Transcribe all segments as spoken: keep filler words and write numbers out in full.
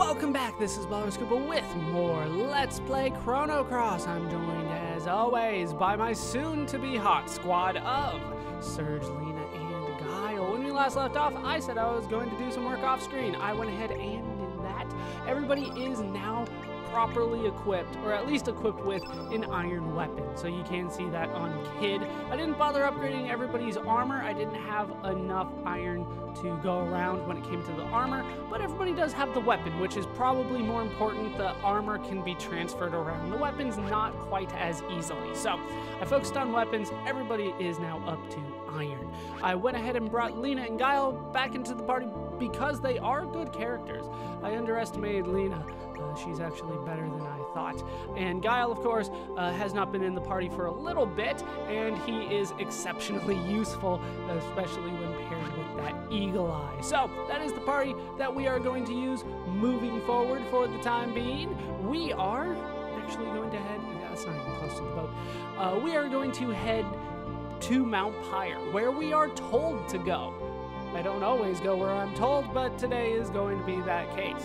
Welcome back, this is Ballerscuba with more Let's Play Chrono Cross. I'm joined, as always, by my soon-to-be hot squad of Serge, Lena, and Guile. When we last left off, I said I was going to do some work off-screen. I went ahead and did that. Everybody is now properly equipped, or at least equipped with an iron weapon, so you can see that on Kid. I didn't bother upgrading everybody's armor. I didn't have enough iron to go around when it came to the armor, but everybody does have the weapon, which is probably more important. The armor can be transferred around, the weapons not quite as easily. So I focused on weapons. Everybody is now up to iron. I went ahead and brought Lena and Guile back into the party because they are good characters. I underestimated Lena. Uh, she's actually better than I thought. And Guile, of course, uh, has not been in the party for a little bit, and he is exceptionally useful, especially when paired with that Eagle Eye. So that is the party that we are going to use moving forward for the time being. We are actually going to head, that's not even close to the boat, uh, we are going to head to Mount Pyre, where we are told to go. I don't always go where I'm told, but today is going to be that case.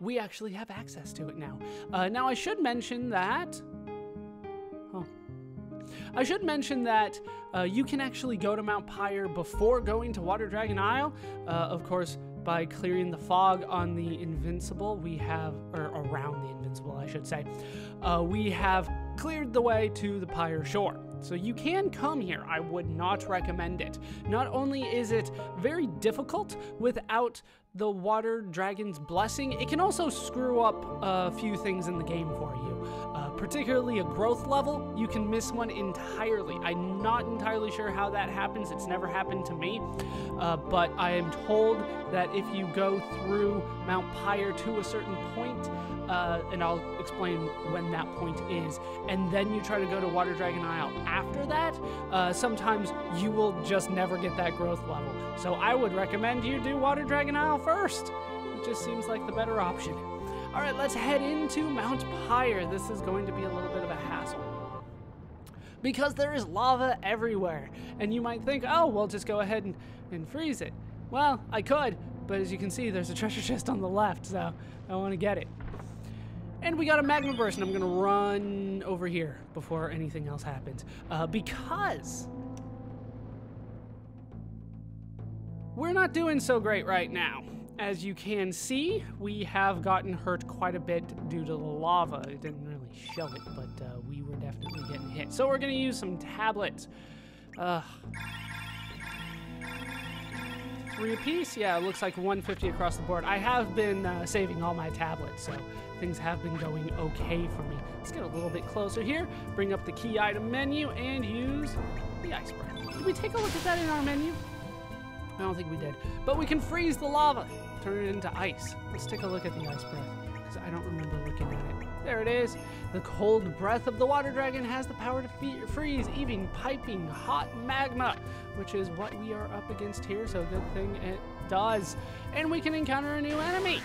We actually have access to it now. Uh, now I should mention that, oh, I should mention that uh, you can actually go to Mount Pyre before going to Water Dragon Isle. Uh, of course, by clearing the fog on the Invincible, we have, or around the Invincible, I should say, uh, we have cleared the way to the Pyre Shore. So you can come here. I would not recommend it. Not only is it very difficult without the Water Dragon's Blessing, it can also screw up a few things in the game for you, uh, particularly a growth level. You can miss one entirely. I'm not entirely sure how that happens. It's never happened to me, uh, but I am told that if you go through Mount Pyre to a certain point, uh, and I'll explain when that point is, and then you try to go to Water Dragon Isle after that, uh, sometimes you will just never get that growth level. So I would recommend you do Water Dragon Isle first. It just seems like the better option. All right, let's head into Mount Pyre. This is going to be a little bit of a hassle because there is lava everywhere. And you might think, oh, well, just go ahead and, and freeze it. Well, I could, but as you can see, there's a treasure chest on the left, so I want to get it. And we got a magma burst, and I'm going to run over here before anything else happens, uh, because we're not doing so great right now. As you can see, we have gotten hurt quite a bit due to the lava. It didn't really show it, but uh, we were definitely getting hit. So we're gonna use some tablets. Uh, three apiece? Yeah, it looks like one fifty across the board. I have been uh, saving all my tablets, so things have been going okay for me. Let's get a little bit closer here, bring up the key item menu, and use the ice breath. Did we take a look at that in our menu? I don't think we did, but we can freeze the lava, turn it into ice. Let's take a look at the ice breath, because I don't remember looking at it. There it is. The cold breath of the water dragon has the power to freeze even piping hot magma, which is what we are up against here, so good thing it does. And we can encounter a new enemy.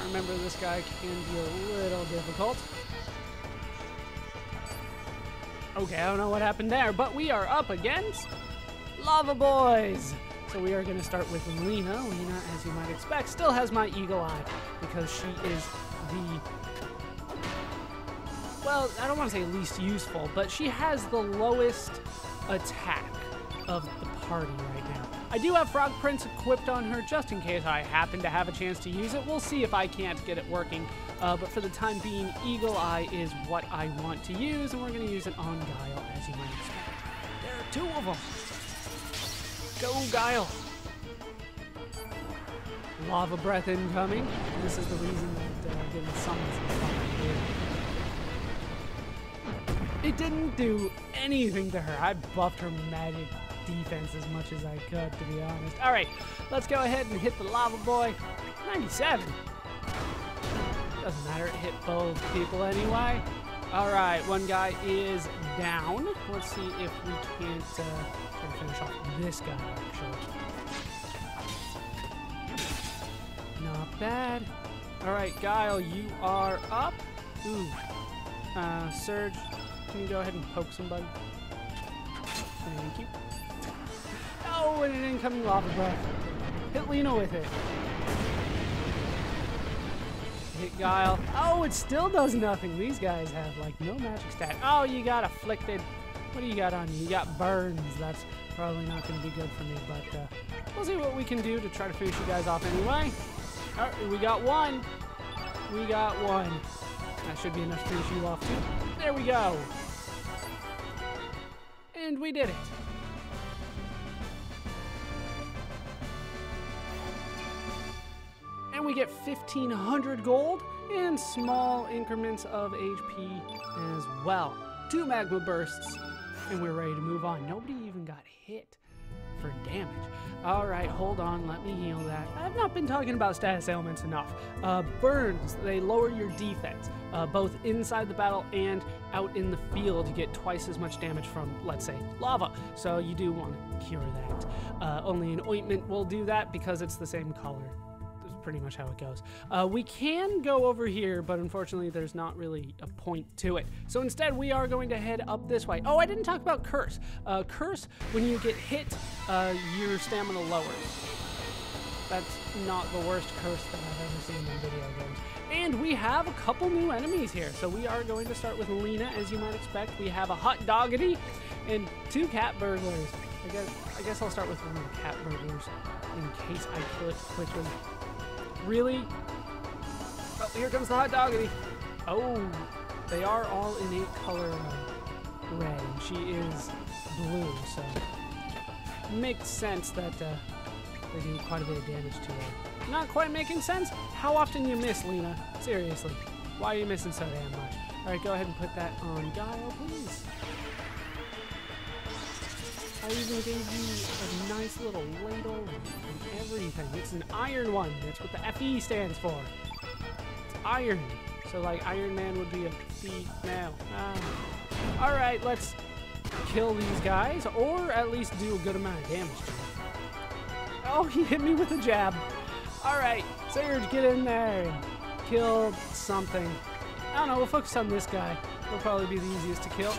I remember this guy can be a little difficult. Okay, I don't know what happened there, but we are up against Lava Boys. So we are going to start with Lena. Lena, as you might expect, still has my Eagle Eye because she is the, well, I don't want to say least useful, but she has the lowest attack of the party right now. I do have Frog Prince equipped on her just in case I happen to have a chance to use it. We'll see if I can't get it working. Uh, but for the time being, Eagle Eye is what I want to use, and we're going to use it on Guile, as you might expect. There are two of them. Go, Guile. Lava Breath incoming. This is the reason that uh, I didn't summon it. It didn't do anything to her. I buffed her magic defense as much as I could, to be honest. All right, let's go ahead and hit the Lava Boy. ninety-seven. Doesn't matter, it hit both people anyway. All right, one guy is down. Let's see if we can't uh, try to finish off this guy, actually. Not bad. All right, Guile, you are up. Ooh. Uh, Serge, can you go ahead and poke somebody? Thank you. Oh, and an incoming lava breath. Hit Lena with it. Hit Guile. Oh, it still does nothing. These guys have, like, no magic stat. Oh, you got afflicted. What do you got on you? You got burns. That's probably not going to be good for me, but uh, we'll see what we can do to try to finish you guys off anyway. All right, we got one. We got one. That should be enough to finish you off, too. There we go. And we did it. And we get fifteen hundred gold and small increments of H P as well. Two magma bursts, and we're ready to move on. Nobody even got hit for damage. All right, hold on, let me heal that. I've not been talking about status ailments enough. Uh, burns, they lower your defense, uh, both inside the battle and out in the field. You get twice as much damage from, let's say, lava, so you do want to cure that. Uh, only an ointment will do that because it's the same color. Pretty much how it goes. Uh, we can go over here, but unfortunately there's not really a point to it. So instead we are going to head up this way. Oh, I didn't talk about curse. Uh, curse, when you get hit, uh, your stamina lowers. That's not the worst curse that I've ever seen in video games. And we have a couple new enemies here. So we are going to start with Lena, as you might expect. We have a hot doggity and two cat burglars. I guess, I guess I'll start with one of the cat burglars in case I kill it quickly. Really? Oh, here comes the hot doggity. Oh, they are all in a color red. She is blue, so makes sense that uh, they do quite a bit of damage to her. Not quite making sense. How often you miss, Lena? Seriously, why are you missing so damn much? All right, go ahead and put that on Guile, please. I even gave you a nice little ladle and everything. It's an iron one. That's what the F E stands for. It's iron. So, like, Iron Man would be a F E now. Uh, all right, let's kill these guys, or at least do a good amount of damage to them. Oh, he hit me with a jab. All right, Serge, get in there and kill something. I don't know. We'll focus on this guy. He'll probably be the easiest to kill.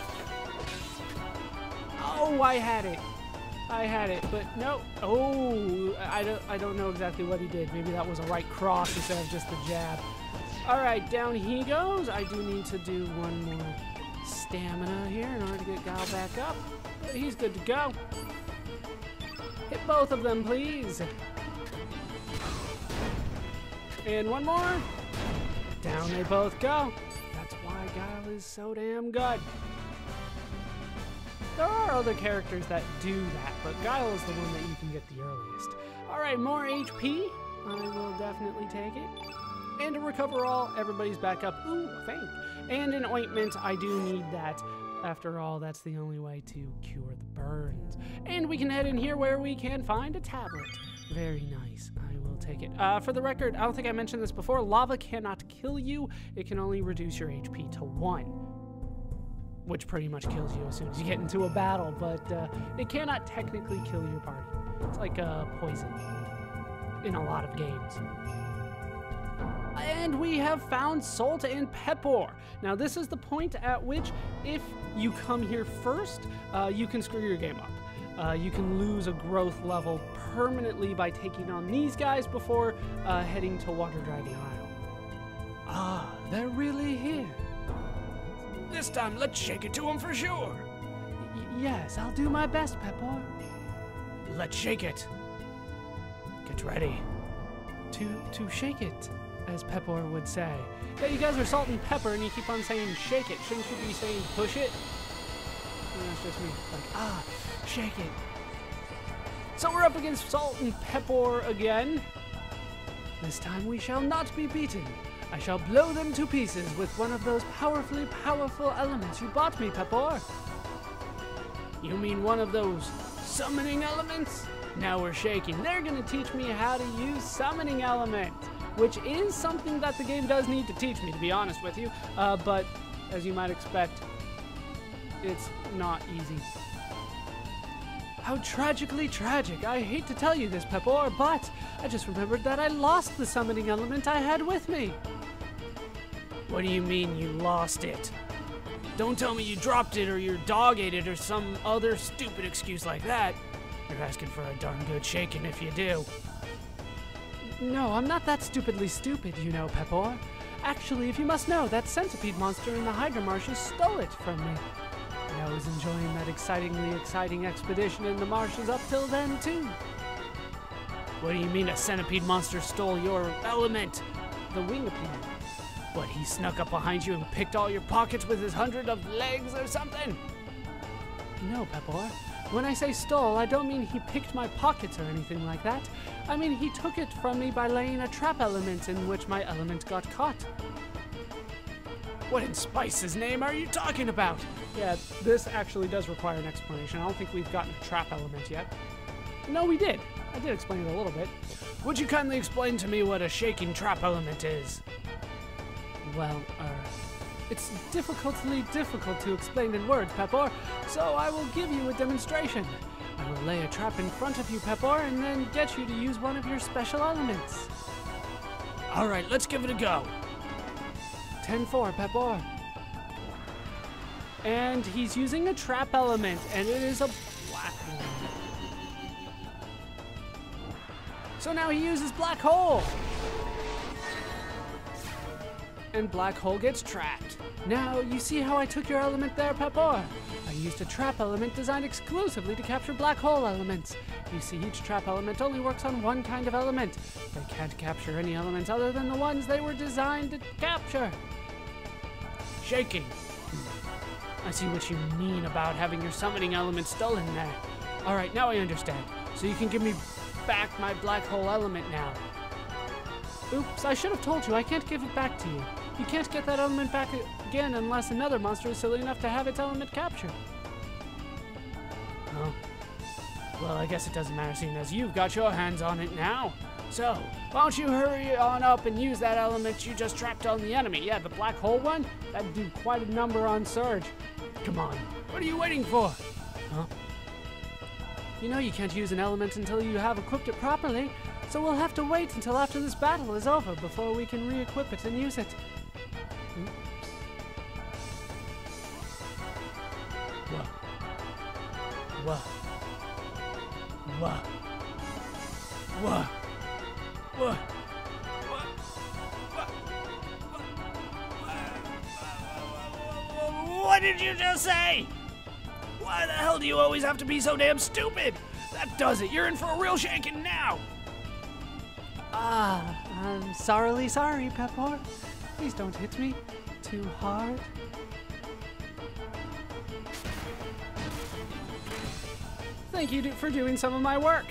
Oh, I had it. I had it, but no. Oh, I don't, I don't know exactly what he did. Maybe that was a right cross instead of just the jab. All right, down he goes. I do need to do one more stamina here in order to get Guile back up. He's good to go. Hit both of them, please. And one more. Down they both go. That's why Guile is so damn good. There are other characters that do that, but Guile is the one that you can get the earliest. Alright, more H P. I will definitely take it. And to recover all, everybody's back up. Ooh, thank. And an ointment, I do need that. After all, that's the only way to cure the burns. And we can head in here where we can find a tablet. Very nice. I will take it. Uh, for the record, I don't think I mentioned this before. Lava cannot kill you. It can only reduce your H P to one. Which pretty much kills you as soon as you get into a battle, but uh, it cannot technically kill your party. It's like a uh, poison in a lot of games. And we have found Salt and Peppor. Now this is the point at which, if you come here first, uh, you can screw your game up. Uh, you can lose a growth level permanently by taking on these guys before uh, heading to Water Dragon Isle. Ah, they're really here. This time, let's shake it to him for sure. Y yes, I'll do my best, Peppor. Let's shake it. Get ready. To to shake it, as Peppor would say. Yeah, you guys are Salt and Pepper, and you keep on saying shake it. Shouldn't you be saying push it? And that's just me. Like, ah, shake it. So we're up against Salt and Peppor again. This time we shall not be beaten. I shall blow them to pieces with one of those powerfully powerful elements you bought me, Peppor. You mean one of those summoning elements? Now we're shaking. They're gonna teach me how to use summoning element, which is something that the game does need to teach me, to be honest with you. Uh, but as you might expect, it's not easy. How tragically tragic. I hate to tell you this, Peppor, but I just remembered that I lost the summoning element I had with me. What do you mean you lost it? Don't tell me you dropped it or your dog ate it or some other stupid excuse like that. You're asking for a darn good shaking if you do. No, I'm not that stupidly stupid, you know, Peppor. Actually, if you must know, that centipede monster in the Hydra marshes stole it from me. And I was enjoying that excitingly exciting expedition in the marshes up till then, too. What do you mean a centipede monster stole your element? The wingipede. What, he snuck up behind you and picked all your pockets with his hundred of legs or something? No, Peppor. When I say stole, I don't mean he picked my pockets or anything like that. I mean he took it from me by laying a trap element in which my element got caught. What in Spice's name are you talking about? Yeah, this actually does require an explanation. I don't think we've gotten a trap element yet. No, we did. I did explain it a little bit. Would you kindly explain to me what a shaking trap element is? Well, er, it's difficultly difficult to explain in words, Peppor, so I will give you a demonstration. I will lay a trap in front of you, Peppor, and then get you to use one of your special elements. All right, let's give it a go. ten four, Peppor. And he's using a trap element, and it is a black hole. So now he uses Black Hole! And Black Hole gets trapped. Now, you see how I took your element there, Peppor? I used a trap element designed exclusively to capture black hole elements. You see, each trap element only works on one kind of element. They can't capture any elements other than the ones they were designed to capture. Shaking. I see what you mean about having your summoning element stolen there. All right, now I understand. So you can give me back my black hole element now. Oops, I should have told you, I can't give it back to you. You can't get that element back again unless another monster is silly enough to have its element captured. Oh. Well, I guess it doesn't matter seeing as you've got your hands on it now. So, why don't you hurry on up and use that element you just trapped on the enemy? Yeah, the black hole one? That'd do quite a number on Serge. Come on, what are you waiting for? Huh? You know you can't use an element until you have equipped it properly. So we'll have to wait until after this battle is over before we can re-equip it and use it. Oops. Whoa. Whoa. Whoa. Whoa. Whoa. What did you just say? Why the hell do you always have to be so damn stupid? That does it. You're in for a real shaking now. Ah, I'm sorrily sorry, Peppor. Please don't hit me too hard. Thank you for doing some of my work.